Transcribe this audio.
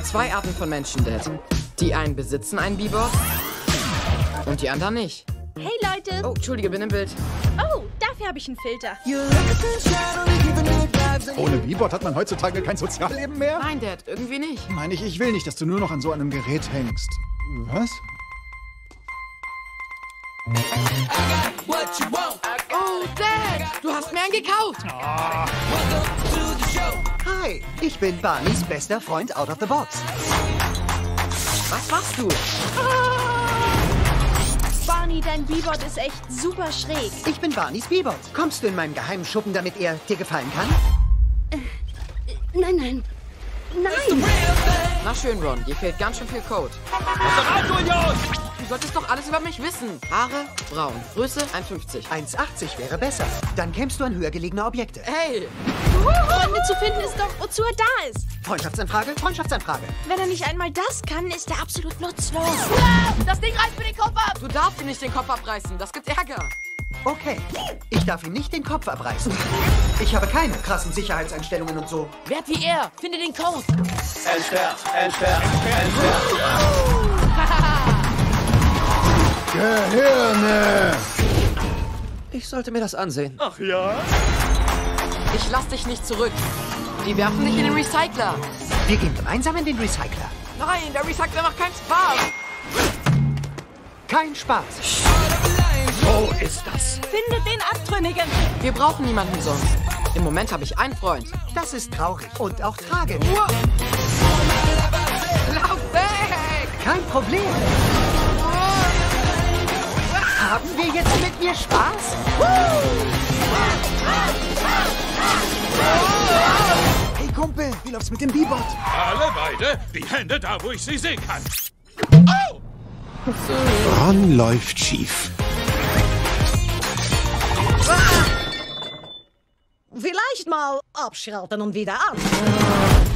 gibt zwei Arten von Menschen, Dad. Die einen besitzen einen B-Bot und die anderen nicht. Hey, Leute. Oh, entschuldige, bin im Bild. Oh, dafür habe ich einen Filter. Ohne B-Bot hat man heutzutage kein Sozialleben mehr? Nein, Dad, irgendwie nicht. Meine ich will nicht, dass du nur noch an so einem Gerät hängst. Was? Oh, Dad, du hast mir einen gekauft. Hi, ich bin Barneys bester Freund out of the box. Was machst du? Barney, dein B-Bot ist echt super schräg. Ich bin Barneys B-Bot. Kommst du in meinen geheimen Schuppen, damit er dir gefallen kann? Nein, nein. Nein! Na schön, Ron, dir fehlt ganz schön viel Code. Du solltest doch alles über mich wissen. Haare, braun, Größe 1,50. 1,80 wäre besser. Dann kämst du an höher gelegene Objekte. Hey! Freunde zu finden ist doch, wozu er da ist. Freundschaftsanfrage, Freundschaftsanfrage. Wenn er nicht einmal das kann, ist er absolut nutzlos. Das Ding reißt mir den Kopf ab. Du darfst ihm nicht den Kopf abreißen, das gibt Ärger. Okay, ich darf ihm nicht den Kopf abreißen. Ich habe keine krassen Sicherheitseinstellungen und so. Wert wie er, finde den Code. Entsperrt, entsperrt, entsperrt. Gehirne! Ich sollte mir das ansehen. Ach ja? Ich lass dich nicht zurück. Die werfen dich in den Recycler. Wir gehen gemeinsam in den Recycler. Nein, der Recycler macht keinen Spaß. Kein Spaß. Wo ist das? Findet den Abtrünnigen. Wir brauchen niemanden sonst. Im Moment habe ich einen Freund. Das ist traurig und auch tragisch. Wow. Lauf weg! Kein Problem. Wow. Haben wir jetzt mit mir Spaß? Wow. Hey Kumpel, wie läuft's mit dem B-Bot? Alle beide die Hände da, wo ich sie sehen kann. Oh! Ron läuft schief. Vielleicht mal abschalten und wieder an.